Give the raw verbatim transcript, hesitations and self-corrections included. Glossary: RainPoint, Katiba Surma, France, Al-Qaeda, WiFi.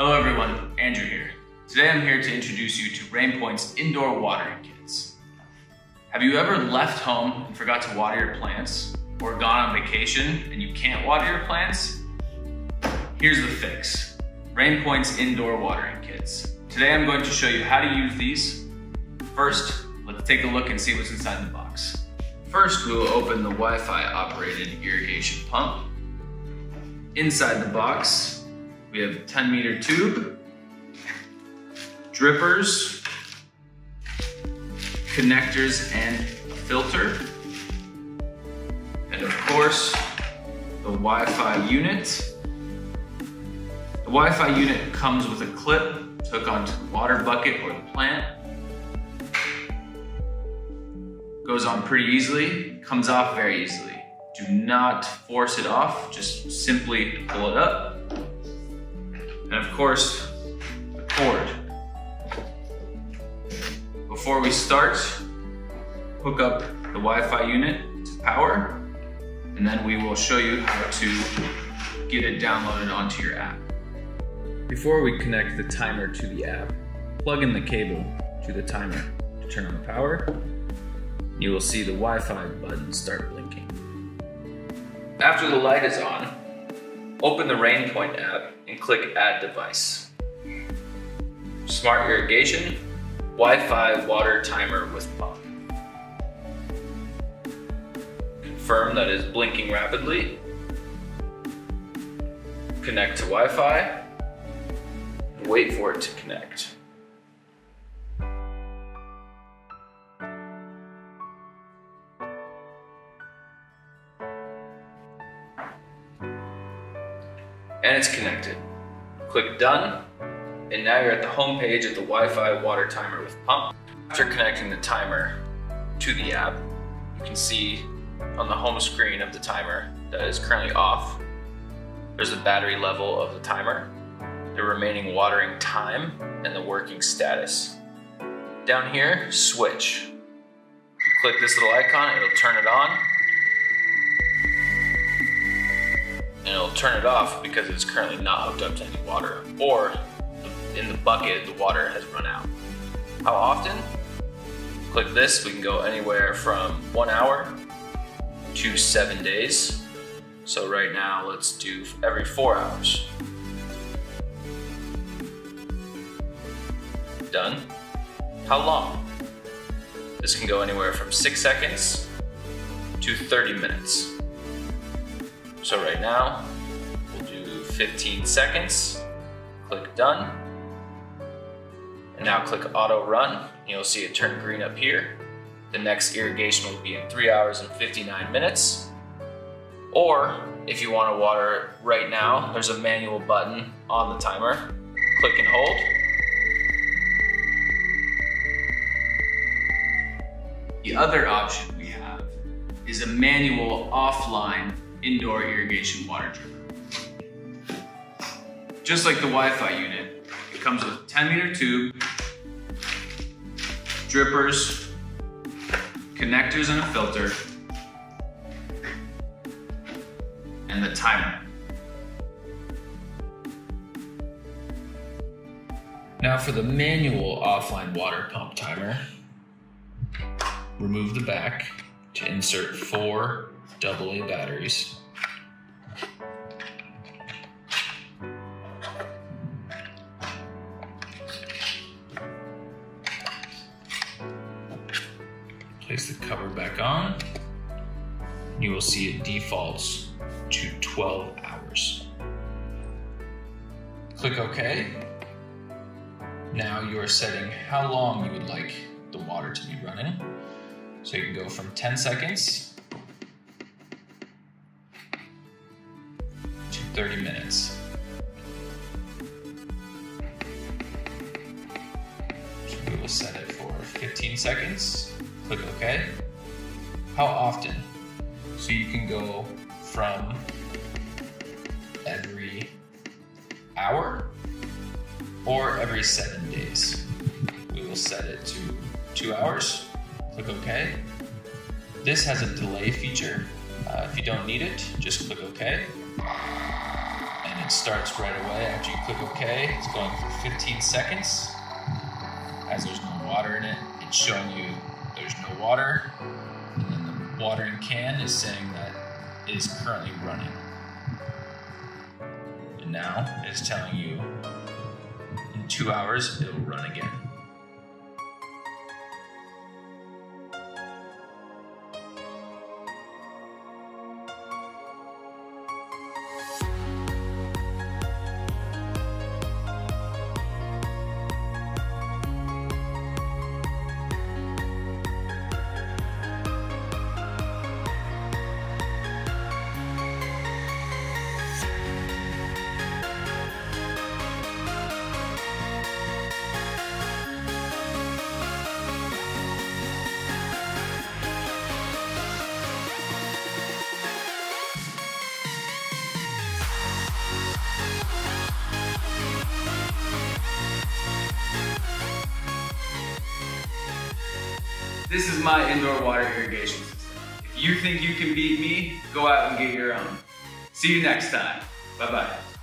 Hello everyone, Andrew here. Today I'm here to introduce you to RainPoint's indoor watering kits. Have you ever left home and forgot to water your plants? Or gone on vacation and you can't water your plants? Here's the fix, RainPoint's indoor watering kits. Today I'm going to show you how to use these. First, let's take a look and see what's inside the box. First, we will open the Wi-Fi operated irrigation pump. Inside the box, we have a ten meter tube, drippers, connectors, and a filter. And of course, the Wi-Fi unit. The Wi-Fi unit comes with a clip to hook onto the water bucket or the plant. Goes on pretty easily, comes off very easily. Do not force it off, just simply pull it up. And of course, the cord. Before we start, hook up the Wi-Fi unit to power, and then we will show you how to get it downloaded onto your app. Before we connect the timer to the app, plug in the cable to the timer to turn on the power. You will see the Wi-Fi button start blinking. After the light is on, open the RainPoint app and click Add Device. Smart Irrigation, Wi-Fi Water Timer with Pump. Confirm that it's blinking rapidly. Connect to Wi-Fi. Wait for it to connect. And it's connected. Click Done, and now you're at the home page of the Wi-Fi water timer with pump. After connecting the timer to the app, you can see on the home screen of the timer that is currently off, there's the battery level of the timer, the remaining watering time, and the working status. Down here, switch. You click this little icon, it'll turn it on. And it'll turn it off because it's currently not hooked up to any water, or in the bucket the water has run out. How often? Click this, we can go anywhere from one hour to seven days. So right now let's do every four hours. Done. How long? This can go anywhere from six seconds to thirty minutes. So right now, we'll do fifteen seconds, click Done, and now click Auto Run, and you'll see it turn green up here. The next irrigation will be in three hours and fifty-nine minutes, or if you want to water right now, there's a manual button on the timer, click and hold. The other option we have is a manual offline indoor irrigation water dripper. Just like the Wi-Fi unit, it comes with a ten meter tube, drippers, connectors and a filter, and the timer. Now for the manual offline water pump timer, remove the back to insert four double A batteries. Place the cover back on. You will see it defaults to twelve hours. Click OK. Now you are setting how long you would like the water to be running. So you can go from ten seconds thirty minutes. So we will set it for fifteen seconds. Click OK. How often? So you can go from every hour or every seven days. We will set it to two hours. Click OK. This has a delay feature. Uh, if you don't need it, just click OK. and it starts right away after you click OK. It's going for fifteen seconds. As there's no water in it, it's showing you there's no water, and then the watering can is saying that it is currently running. And now it's telling you in two hours it will run again. This is my indoor water irrigation system. If you think you can beat me, go out and get your own. See you next time. Bye-bye.